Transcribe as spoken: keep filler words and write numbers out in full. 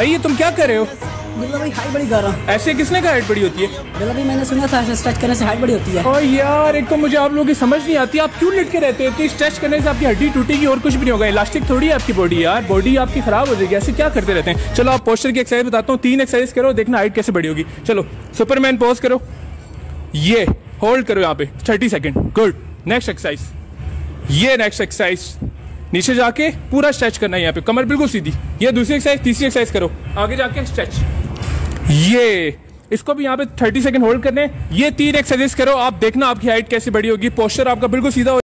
भाई ये तुम क्या कर रहे हो? बिल्ला भाई हाइट बड़ी कर रहा हूँ। ऐसे किसने कहा हाइट बड़ी होती है? बिल्ला भाई मैंने सुना था स्ट्रेच करने से हाइट बड़ी होती है। और यार एक तो मुझे आप लोगों की समझ नहीं आती, आप क्यों लटके रहते हो? तो स्ट्रेच करने से आपकी हड्डी टूटेगी और कुछ भी नहीं होगा। इलास्टिक थोड़ी है आपकी बॉडी यार, बॉडी आपकी खराब हो जाएगी। ऐसे क्या करते रहते हैं? चलो आप पोस्टर की एक्सरसाइज बताता हूँ, तीन एक्सरसाइज करो देखना हाइट कैसे बड़ी होगी। चलो सुपरमैन पोज करो, ये होल्ड करो यहाँ पे thirty second. Good. Next exercise, ये नेक्स्ट एक्सरसाइज नीचे जाके पूरा स्ट्रेच करना है यहाँ पे, कमर बिल्कुल सीधी। ये दूसरी एक्सरसाइज, तीसरी एक्सरसाइज करो आगे जाके स्ट्रेच। ये इसको भी यहाँ पे थर्टी सेकेंड होल्ड करने। ये तीन एक्सरसाइज करो, आप देखना आपकी हाइट कैसे बड़ी होगी, पोस्चर आपका बिल्कुल सीधा हो।